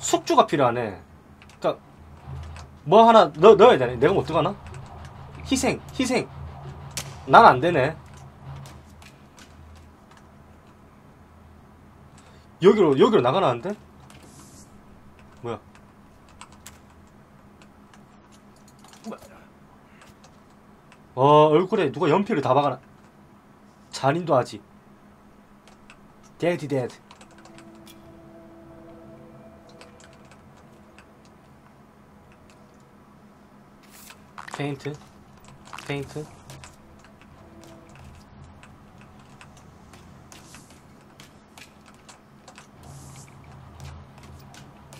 숙주가 필요하네. 그러니까 뭐 하나 넣어야 되네. 내가 못 들어가나? 희생. 난 안 되네. 여기로 나가나는데? 뭐야? 얼굴에 누가 연필을 다 박아놔. 잔인도 하지. 데드. 페인트.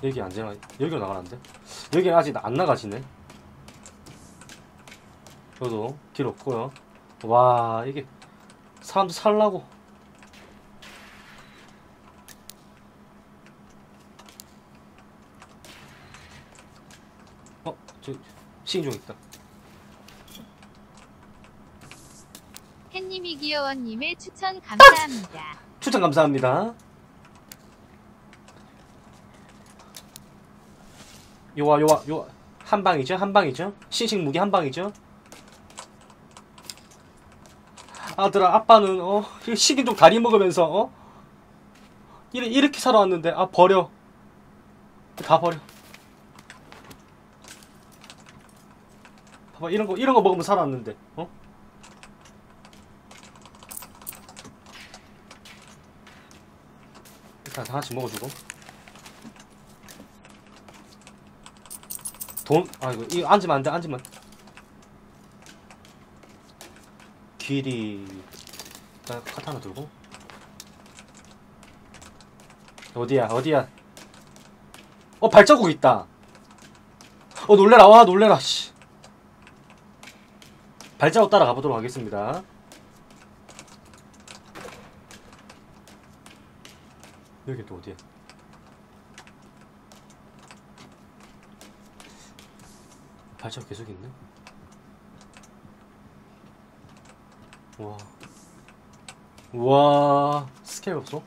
여기 안 되나? 여기로 나가는데? 여기는 아직 안 나가지네. 저도 길 없고요. 와, 이게 사람도 살라고. 저 시인종 있다. 햇님이 귀여워님의 추천 감사합니다. 추천 감사합니다. 요와 한방이죠. 신식 무기 한방이죠. 아들아, 아빠는 식인종 다리 먹으면서 이렇게 살아왔는데, 아, 버려. 다 버려. 봐봐, 이런 거 먹으면 살아왔는데, 일단 하나씩 먹어주고. 아이고, 이거 앉으면 안 돼. 길이, 카타나 들고. 어디야. 발자국 있다. 놀래라, 와, 놀래라, 씨. 발자국 따라 가보도록 하겠습니다. 여기 또 어디야? 발자국 계속 있네. 우와, 스케일 없어?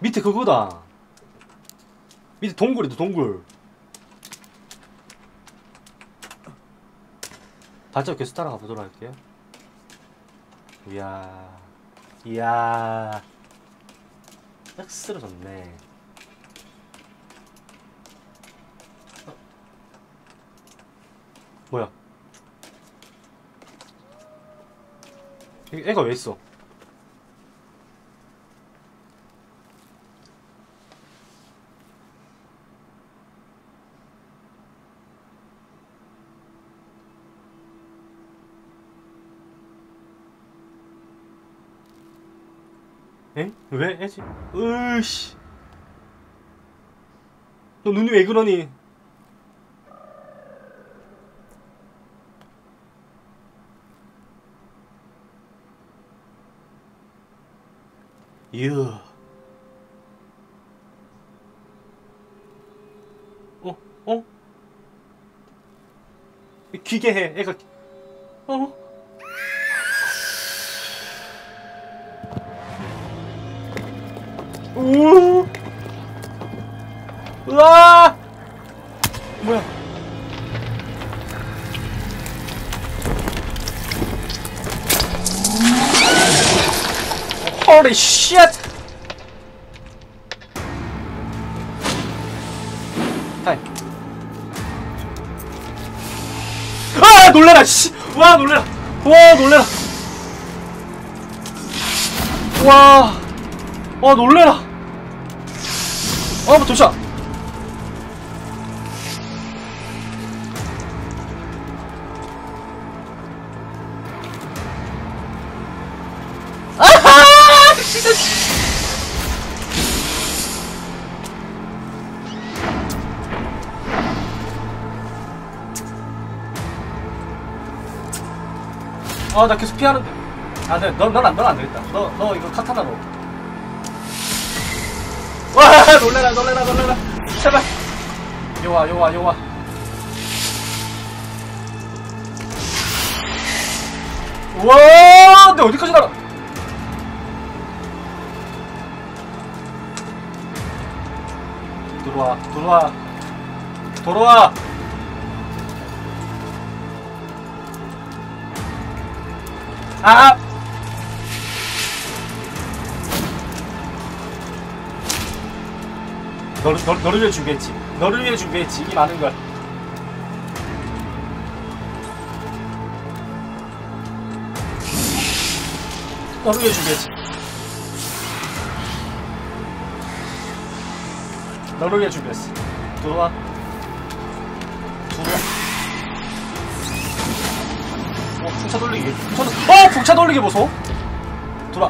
밑에 그거다. 밑에 동굴이다, 동굴. 발자국 계속 따라가 보도록 할게요. 이야, 딱 쓰러졌네. 뭐야? 애가 왜 있어? 엥? 왜 애지? 으이씨, 너 눈이 왜 그러니? 이야. 기계해, 애가. 우와! 뭐야? Holy shit! 아, 놀래라, 씨! 와, 놀래라! 와, 놀래라! 도착! 나 계속 피하는데. 네, 넌 안 되겠다. 너 이거 카타나로. 와, 놀래라. 제발. 요와. 우와, 근데 어디까지 날아? 들어와, 들어와, 들어와. 아! 너를 위해 준비했지. 너를 위해 준비했지. 이 많은 걸. 너를 위해 준비했지. 너를 위해 준비했어. 들어와. 들어와. 풍차 돌리기. 풍차 돌리기 보소. 돌아.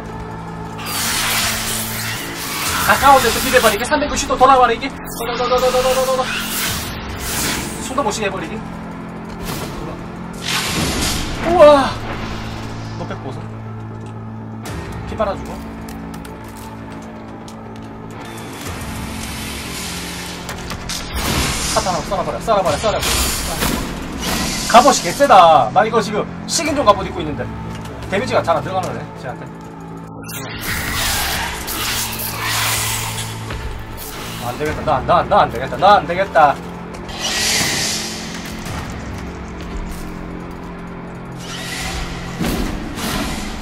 아까운데 스피드 해버리기. 390도 돌아버리기. 돌아. 숨도 못 쉬게 해버리기. 돌아. 우와. 노백 보소. 피 빨아주고. 카타나 썰어버려. 썰어버려. 갑옷이 개쎄다. 나 이거 지금 식인종 갑옷 입고 있는데 데미지가 잘 안 들어가는데 쟤한테. 안 되겠다. 나 안 되겠다. 나 안 되겠다.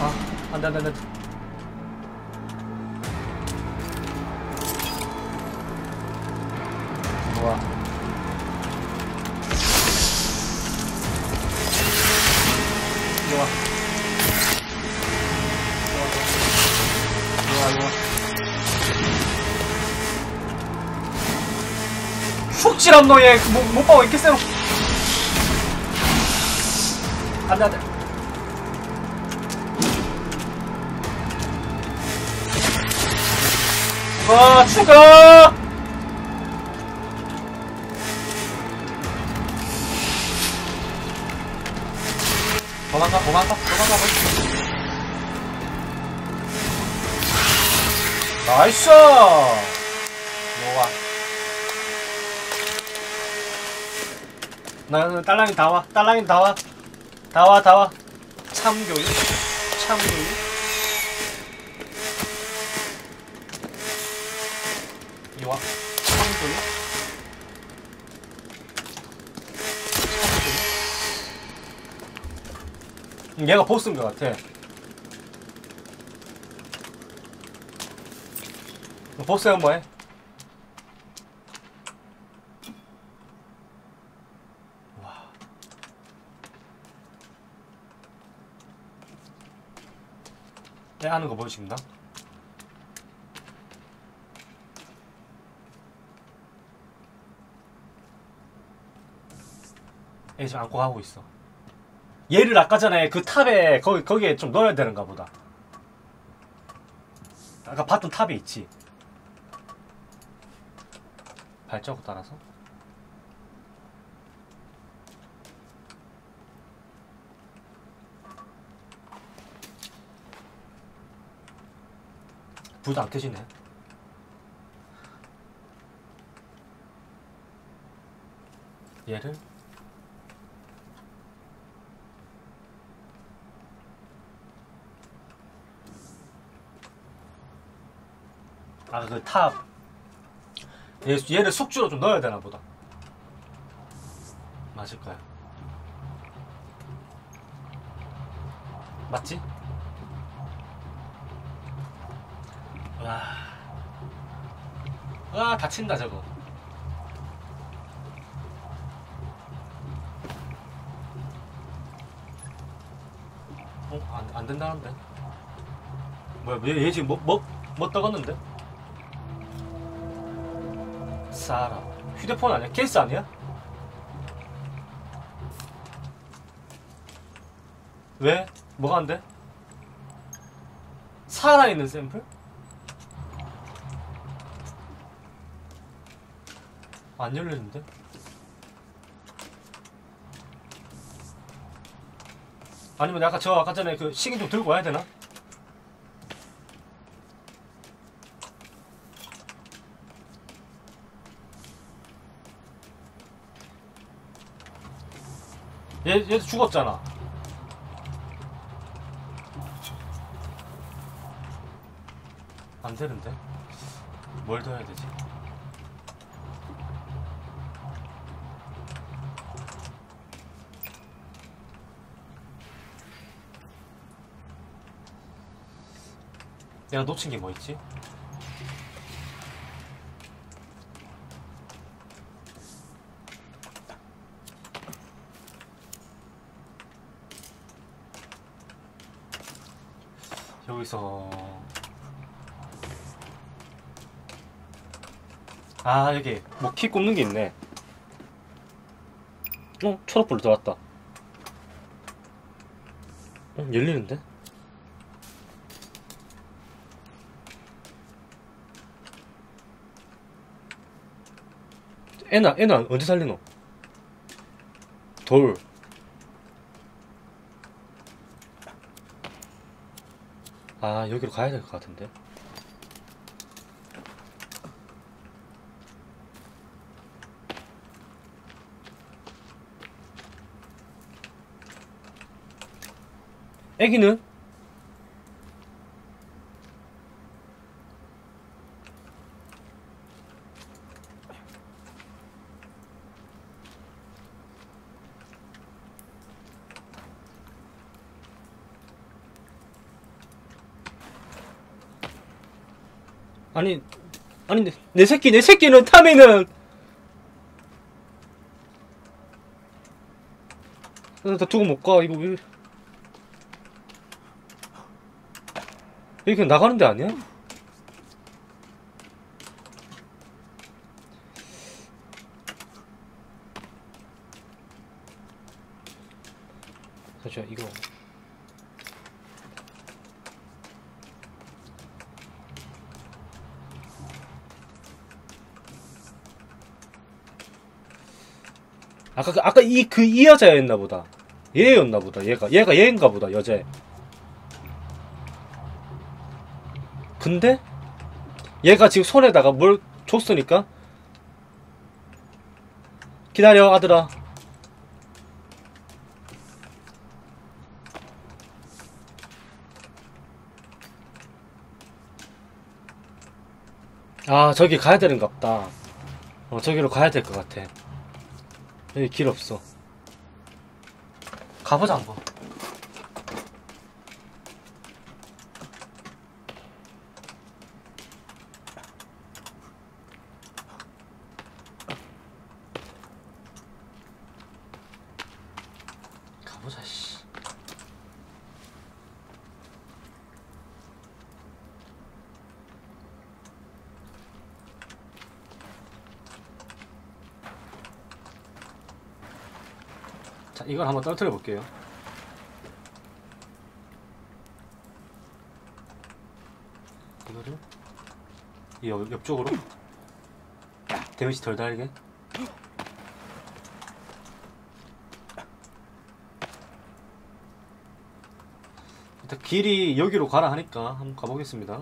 아, 안 돼. 좋아. 훅질한 너의 못봐 왜 이렇게 세로. 안돼. 와 죽어. 도망가. 나이스. 좋아. 나 딸랑이 다와. 다와. 참교육. 이와 참교육. 얘가 보스인 것 같아. 보스 한번 해. 하는 거 보여줍니다. 얘 지금 안고 가고 있어. 얘를 아까 전에 그 탑에 거기에 좀 넣어야 되는가 보다. 아까 봤던 탑이 있지. 발자국 따라서. 불도 안 켜지네. 얘를 아 그 탑 얘를 숙주로 좀 넣어야 되나 보다. 맞을까요? 맞지? 아, 다친다 저거. 안 된다는데. 뭐야, 얘 지금 뭐 떠갔는데? 사람. 휴대폰 아니야? 케이스 아니야? 왜? 뭐가 안 돼? 살아있는 샘플? 안 열리는데? 아니면 내가 아까 전에 그 시계 좀 들고 와야 되나? 얘도 죽었잖아. 안 되는데? 뭘 더 해야 되지? 내가 놓친 게 뭐 있지? 여기서 아 여기 뭐 키 꼽는 게 있네. 어? 초록불로 들어왔다. 어? 열리는데? 애나 언제 살리노? 돌 아, 여기로 가야 될 것 같은데. 애기는? 아니 내 새끼는 타미는 나 두고 못 가. 이거 왜 여기 그냥 나가는 데 아니야? 잠시만 이거 아까 이 여자였나 보다. 얘였나 보다. 얘가 얘인가 보다. 여자. 근데 얘가 지금 손에다가 뭘 줬으니까 기다려 아들아. 아 저기 가야 되는갑다. 저기로 가야 될 것 같아. 여기 길 없어. 가보자 한번. 가보자 씨. 자, 이걸 한번 떨어뜨려 볼게요. 이거를 이 옆쪽으로 데미지 덜 달게. 일단 길이 여기로 가라 하니까 한번 가보겠습니다.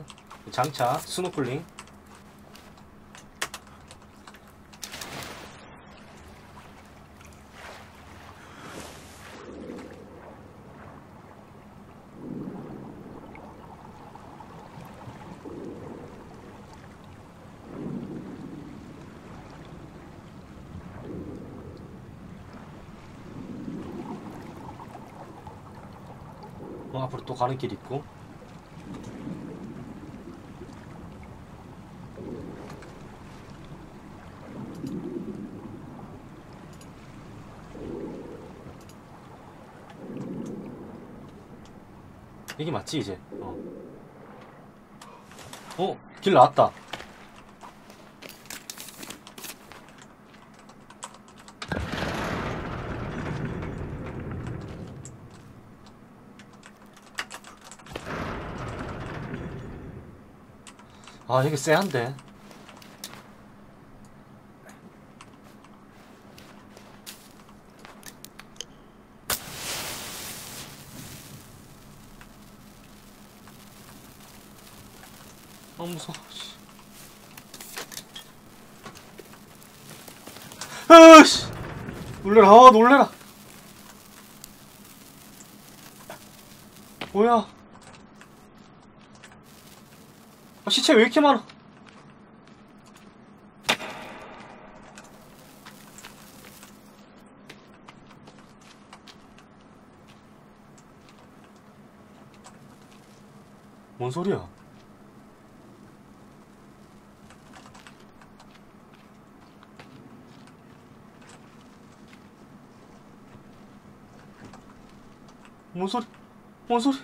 장착 스노클링. 앞으로 또 가는 길이 있고. 이게 맞지 이제? 어? 길 나왔다. 아 이게 쎄한데. 아 무서워. 아씨 놀래라. 아 놀래라. 뭐야? 아, 시체 왜 이렇게 많아? 뭔 소리야? 뭔 소리? 뭔 소리?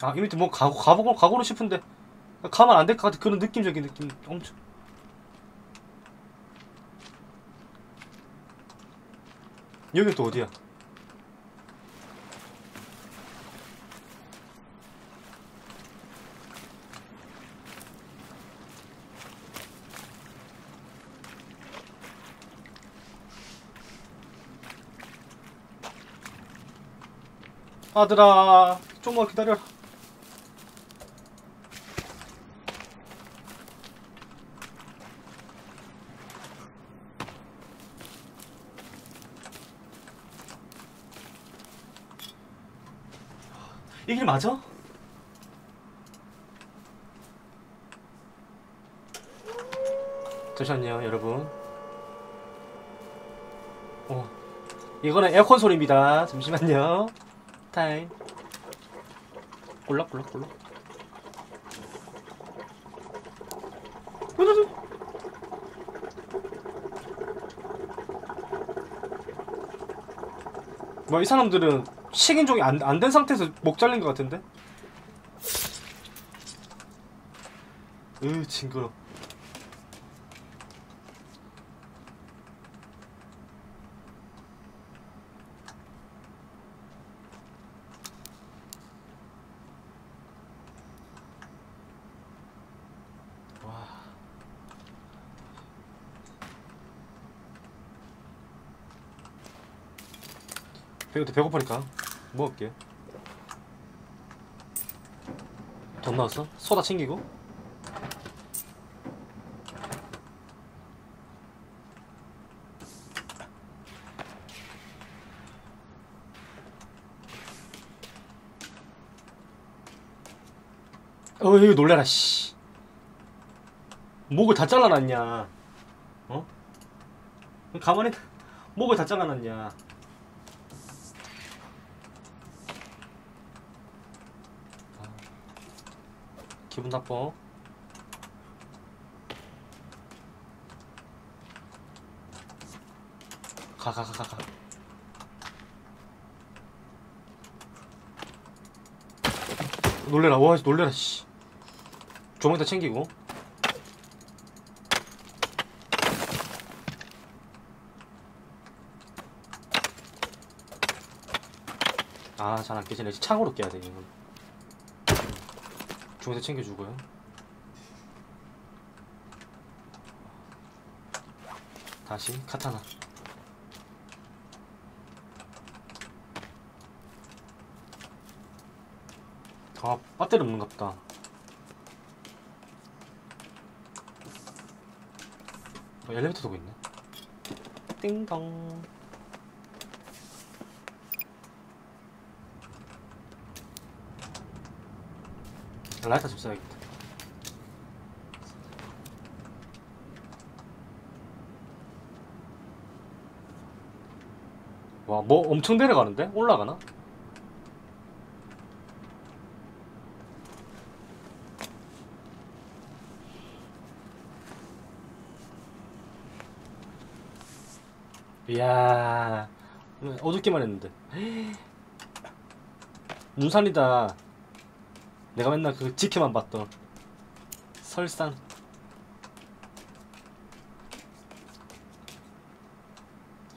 아, 이 밑에 뭐 가보고 싶은데 가면 안 될 것 같은 그런 느낌적인 느낌. 엄청. 여기 또 어디야? 아들아, 좀만 기다려. 이 길 맞아? 잠시만요, 여러분. 어, 이거는 에어컨 소리입니다. 잠시만요. 타임. 골라. 뭐 이 사람들은 식인종이 안 된 상태에서 목 잘린 것 같은데? 으, 징그러. 배고파니까 먹을게. 돈 나왔어? 소다 챙기고. 어이, 놀래라 씨. 목을 다 잘라놨냐? 어? 가만히 목을 다 잘라놨냐? 기분 나빠. 가. 놀래라, 와, 놀래라, 씨. 조명 다 챙기고. 아, 잘 안 깨지네. 창으로 깨야 돼, 이건. 중에서 챙겨주고요. 다시 카타나. 아, 배터리 없는갑다. 엘리베이터 도고 있네. 띵동. 라이터 좀 써야겠다. 와, 뭐 엄청 내려가는데? 올라가나? 이야, 어둡기만 했는데. 눈산이다. 내가 맨날 그 지켜만 봤던 설산.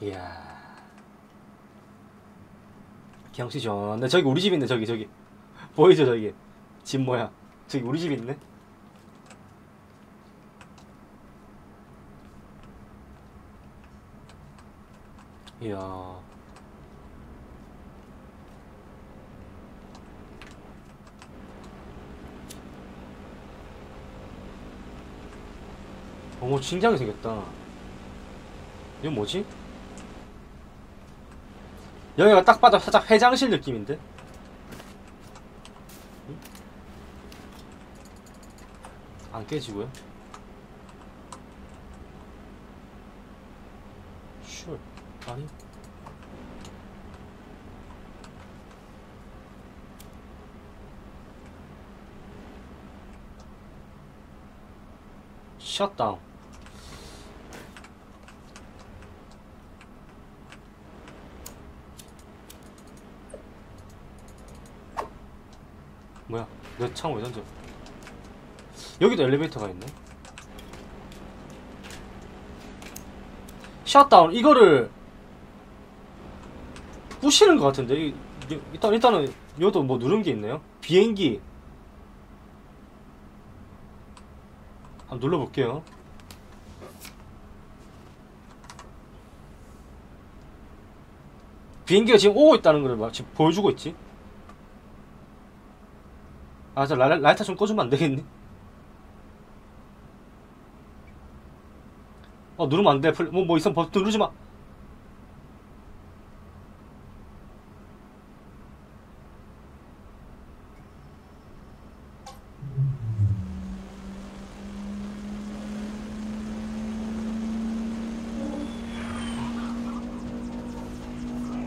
이야, 경치 좋네. 저기 우리 집 있네. 저기 보이죠? 저기 집 뭐야? 저기 우리 집 있네. 이야, 어머, 진지하게 생겼다. 이건 뭐지? 여기가 딱 봐도 살짝 회장실 느낌인데? 응? 안 깨지고요? 슈얼, 아니? 셧다운. 뭐야, 내 창 왜 던져? 여기도 엘리베이터가 있네. 셧다운. 이거를 부시는 것 같은데. 일단은 여기도 뭐 누른 게 있네요. 비행기 한번 눌러볼게요. 비행기가 지금 오고 있다는 걸 지금 보여주고 있지. 아, 저 라이터 좀 꺼주면 안 되겠니? 누르면 안 돼. 뭐 있으면 버튼 누르지 마.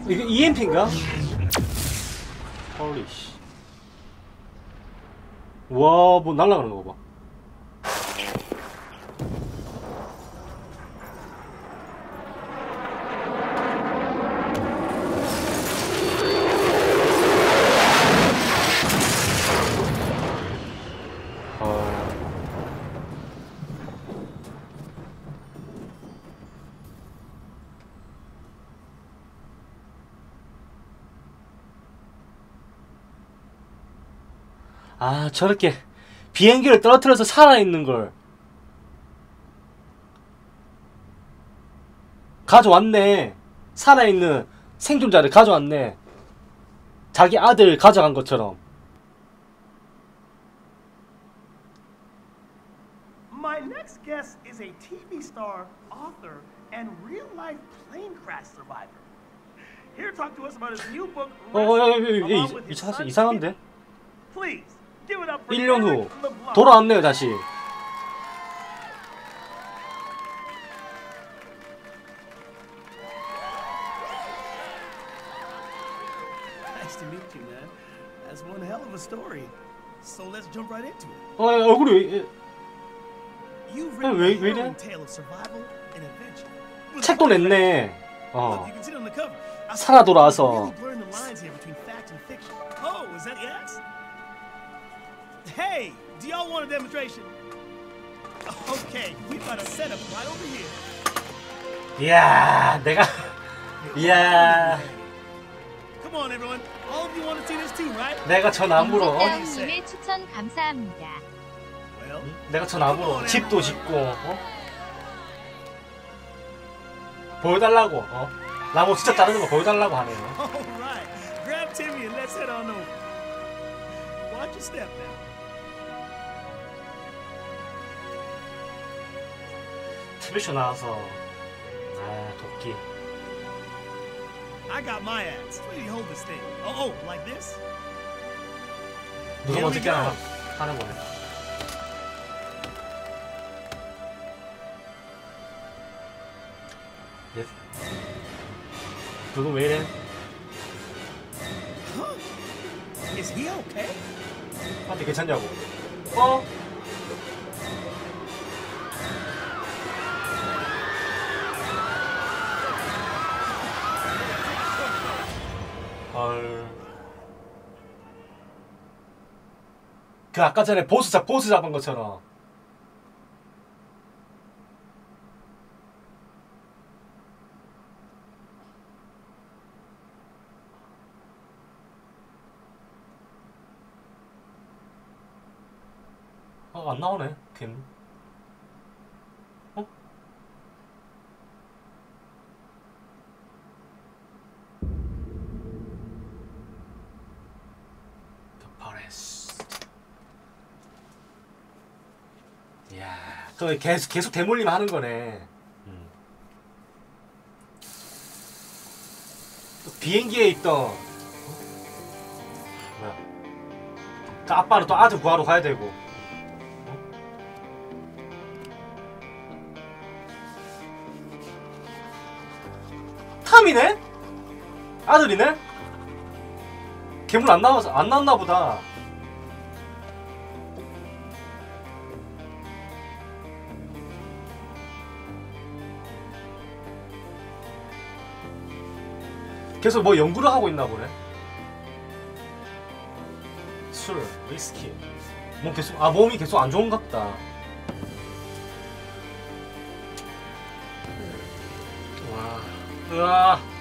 이거 EMP인가? 헐리 씨. 와, 뭐 날아가는 거 봐. 아, 저렇게 비행기를 떨어뜨려서 살아있는 걸 가져왔네. 살아있는 생존자를 가져왔네. 자기 아들 가져간 것처럼. My next guest is a TV star, author, and real-life plane crash survivor. Here talk to us about his new book. 이상한데? Please. 1년 후 돌아왔네요. 다시 얼굴이 왜 이래? 책도 냈네. 살아 돌아와서. Hey, do y'all want a demonstration? Okay, we got a setup right over here. Yeah, 내가 yeah. Come on, everyone. All of you want to see this too, right? 내가 전 나무로. 님의 추천 감사합니다. 내가 전 나무로 집도 짓고 보여달라고 나무 진짜 자르는 거 보여달라고 하네요. All right, grab Timmy and let's head on over. Watch your step now. TV쇼 나와서 아 도끼. I got my axe. Where do you hold this thing? Oh, like this? 누가 어떻게 하는 거네. 예. 누구 왜 이래? Is he okay? 한테 괜찮냐고. 그 아까 전에 보스 잡은 것처럼. 안 나오네. 걘. 계속 대물림 하는 거네. 비행기에 있던 뭐야? 그 아빠는 또 아들 구하러 가야 되고. 탐이네? 아들이네? 괴물 안 나와서 안 나왔나 보다. 계속 뭐 연구를 하고 있나 보네. 술, 위스키. 뭐 계속, 아, 몸이 계속 안 좋은 것 같다. 와. 으아.